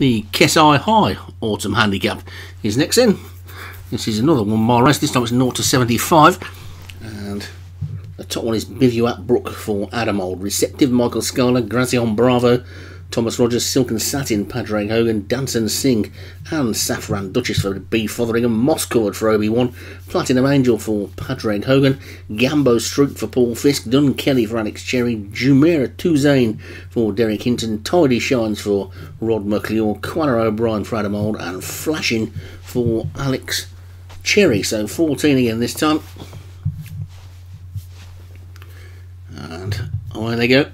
The Keissi High Autumn Handicap is next in. This is another 1 mile race. This time it's 0 to 75, and the top one is Bivouac Brook for Adam Old, Receptive Michael Scala, Grazion Bravo, Thomas Rogers, Silk and Satin, Padraig Hogan, Tansen Singh and Saffron Duchess for B. Fotheringham, Moss Covered for Obi-Wan, Platinum Angel for Padraig Hogan, Gambo Stroop for Paul Fisk, Dun Kelly for Alex Cherry, Jumeirah Tuzane for Derek Hinton, Tidy Shines for Rod McLeod, Quanah O'Brien for Adam Old and Flashing for Alex Cherry. So 14 again this time. And away they go.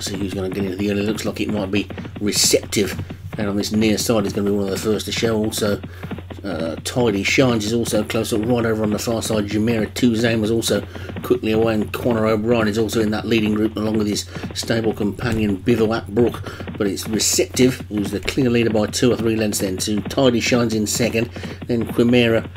See who's going to get into the early. Looks like it might be Receptive and on this near side is going to be one of the first to show. Also Tidy Shines is also close up. Right over on the far side, Jumeirah Tuzane was also quickly away, and Quanah O'Brien is also in that leading group along with his stable companion Bivouac Brook. But it's Receptive who's the clear leader by 2 or 3 lengths then to Tidy Shines in second, then Jumeirah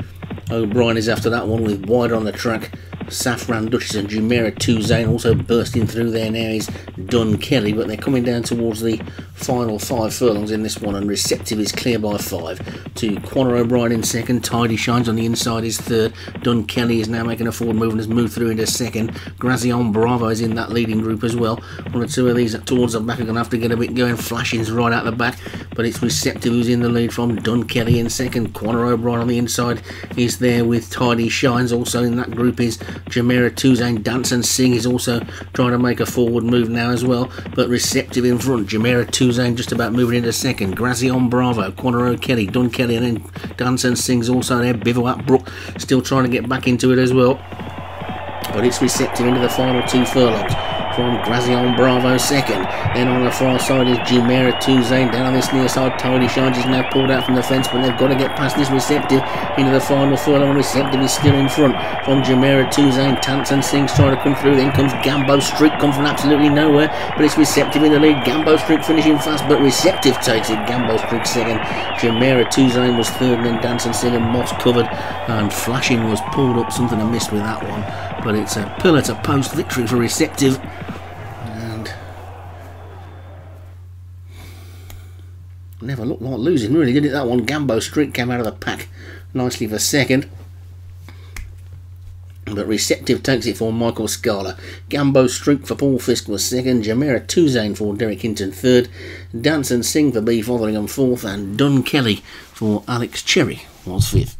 O'Brien is after that one, with Wider on the track. Saffron Duchess and Jumeirah Tuzane also bursting through there now is Dun Kelly, but they're coming down towards the final 5 furlongs in this one, and Receptive is clear by 5 to Quanah O'Brien in second. Tidy Shines on the inside is third. Dun Kelly is now making a forward move and has moved through into second. Grazion Bravo is in that leading group as well. 1 or 2 of these towards the back are going to have to get a bit going. Flashing's right out the back, but it's Receptive who's in the lead from Dun Kelly in second. Quanah O'Brien on the inside is there with Tidy Shines. Also in that group is Jumeirah Tuzane. Tansen Singh is also trying to make a forward move now as well, but Receptive in front. Jumeirah Tuzane just about moving into second. Grazion Bravo, Quanah O'Kelly, Dun Kelly, and then Tansen Singh's also there. Bivouac Brook still trying to get back into it as well, but it's Receptive into the final 2 furlongs from Grazion Bravo second. Then on the far side is Jumeirah Tuzane. Down on this near side, Tidy Shines is now pulled out from the fence, but they've got to get past this Receptive into the final furlong. Receptive is still in front from Jumeirah Tuzane. Tansen Singh's trying to come through. Then comes Gambo Streak, comes from absolutely nowhere, but it's Receptive in the lead. Gambo Streak finishing fast, but Receptive takes it. Gambo Streak second. Jumeirah Tuzane was third, and then Tansen Singh and Moss Covered, and Flashing was pulled up. Something I missed with that one, but it's a pillar to post victory for Receptive. Never looked like losing, really, did it, that one? Gambo Street came out of the pack nicely for second, but Receptive takes it for Michael Scala. Gambo Streak for Paul Fisk was second. Jumeirah Tuzane for Derek Hinton third. Tansen Singh for B. Fotheringham fourth, and Dun Kelly for Alex Cherry was fifth.